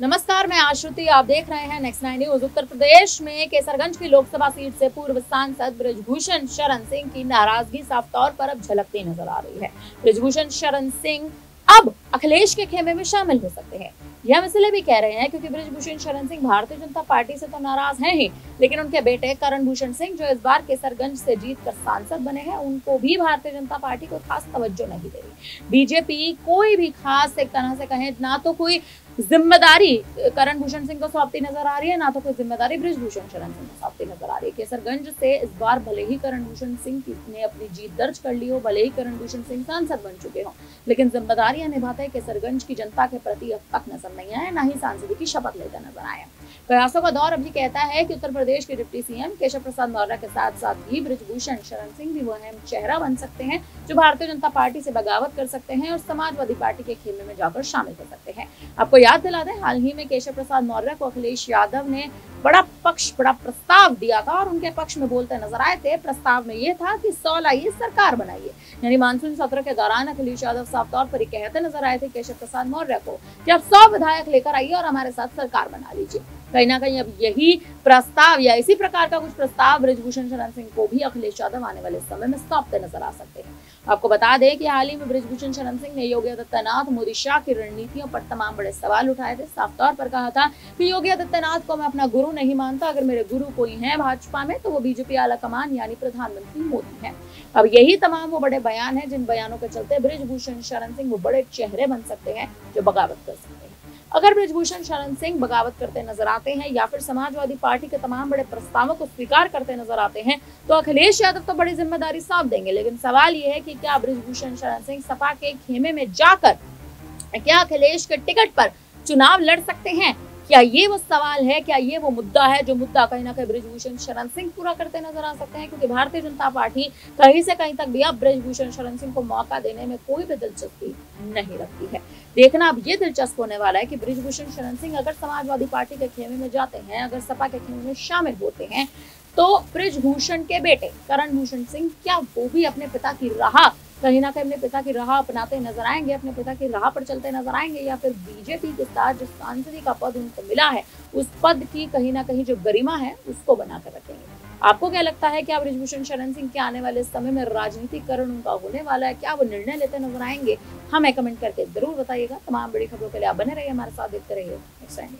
नमस्कार, मैं आशुतोष, आप देख रहे हैं next nine news. Uttar Pradesh में केसरगंज की लोकसभा सीट से पूर्व सांसद बृजभूषण शरण सिंह की नाराजगी साफ तौर पर अब झलकती नजर आ रही है। बृजभूषण शरण सिंह अब अखिलेश के खेमे में शामिल हो सकते हैं, यह हम इसलिए भी कह रहे हैं क्योंकि बृजभूषण शरण सिंह भारतीय जनता पार्टी से तो नाराज हैं ही, लेकिन उनके बेटे करण भूषण सिंह जो इस बार केसरगंज से जीतकर सांसद बने हैं, उनको भी भारतीय जनता पार्टी को खास तवज्जो नहीं दे रही। बीजेपी कोई भी खास, एक तरह से कहें, ना तो कोई जिम्मेदारी करण भूषण सिंह को सौंपती नजर आ रही है, ना तो कोई जिम्मेदारी बृजभूषण शरण सिंह को सौंपती नजर आ रही है। केसरगंज से इस बार भले ही करण भूषण सिंह ने अपनी जीत दर्ज कर ली हो, भले ही करण भूषण सिंह सांसद बन चुके हों, लेकिन जिम्मेदारियां निभाते केसरगंज की जनता के प्रति अब तक नजर नहीं आया, ना ही सांसदी की शपथ लेता नजर आया। प्रयासों का दौर अभी कहता है कि उत्तर प्रदेश के डिप्टी सीएम केशव प्रसाद मौर्य के साथ साथ ही बृजभूषण शरण सिंह भी वो अहम चेहरा बन सकते हैं जो भारतीय जनता पार्टी से बगावत कर सकते हैं और समाजवादी पार्टी के खेमे में जाकर शामिल हो सकते हैं। आपको याद दिला दें, हाल ही में केशव प्रसाद मौर्य को अखिलेश यादव ने बड़ा प्रस्ताव दिया था और उनके पक्ष में बोलते नजर आए थे। प्रस्ताव में ये था कि 100 लाइए सरकार बनाइए, यानी मानसून सत्र के दौरान अखिलेश यादव साफ तौर पर कहते नजर आए थे केशव प्रसाद मौर्य को कि आप 100 विधायक लेकर आइए और हमारे साथ सरकार बना लीजिए। कहीं ना कहीं अब यही प्रस्ताव या इसी प्रकार का कुछ प्रस्ताव बृजभूषण शरण सिंह को भी अखिलेश यादव आने वाले समय में सौंपते नजर आ सकते हैं। आपको बता दें कि हाल ही में बृजभूषण शरण सिंह ने योगी आदित्यनाथ मोदी शाह की रणनीतियों पर तमाम बड़े सवाल उठाए थे। साफ तौर पर कहा था कि योगी आदित्यनाथ को मैं अपना गुरु नहीं मानता, अगर मेरे गुरु कोई हैं भाजपा में तो वो बीजेपी आला कमान यानी प्रधानमंत्री मोदी हैं। अब यही तमाम वो बड़े बयान हैं जिन बयानों के चलते बृजभूषण शरण सिंह वो बड़े चेहरे बन सकते हैं जो बगावत कर सकते हैं। अगर बृजभूषण शरण सिंह बगावत करते नजर आते हैं या फिर समाजवादी पार्टी के तमाम बड़े प्रस्तावों को स्वीकार करते नजर आते हैं तो अखिलेश यादव तो बड़ी जिम्मेदारी सौंप देंगे, लेकिन सवाल यह है कि क्या बृजभूषण शरण सिंह सपा के खेमे में जाकर क्या अखिलेश के टिकट पर चुनाव लड़ सकते हैं? क्या ये वो सवाल है, क्या ये वो मुद्दा है जो मुद्दा कहीं ना कहीं बृजभूषण शरण सिंह पूरा करते नजर आ सकते हैं? क्योंकि भारतीय जनता पार्टी कहीं से कहीं तक भी अब बृजभूषण शरण सिंह को मौका देने में कोई भी दिलचस्पी नहीं रखती है। देखना अब ये दिलचस्प होने वाला है कि बृजभूषण शरण सिंह अगर समाजवादी पार्टी के खेमे में जाते हैं, अगर सपा के खेमे में शामिल होते हैं, तो बृजभूषण के बेटे करण भूषण सिंह क्या वो भी अपने पिता की राह, कहीं ना कहीं अपने पिता की राह अपनाते नजर आएंगे, अपने पिता की राह पर चलते नजर आएंगे, या फिर बीजेपी के साथ जो सांसदी का पद उनको मिला है उस पद की कहीं ना कहीं जो गरिमा है उसको बनाकर रखेंगे? आपको क्या लगता है, क्या बृजभूषण शरण सिंह के आने वाले समय में राजनीतिकरण उनका होने वाला है? क्या वो निर्णय लेते नजर आएंगे? हमें कमेंट करके जरूर बताइएगा। तमाम बड़ी खबरों के लिए आप बने रहिए हमारे साथ, देखते रहिए नेक्स्ट नाइन।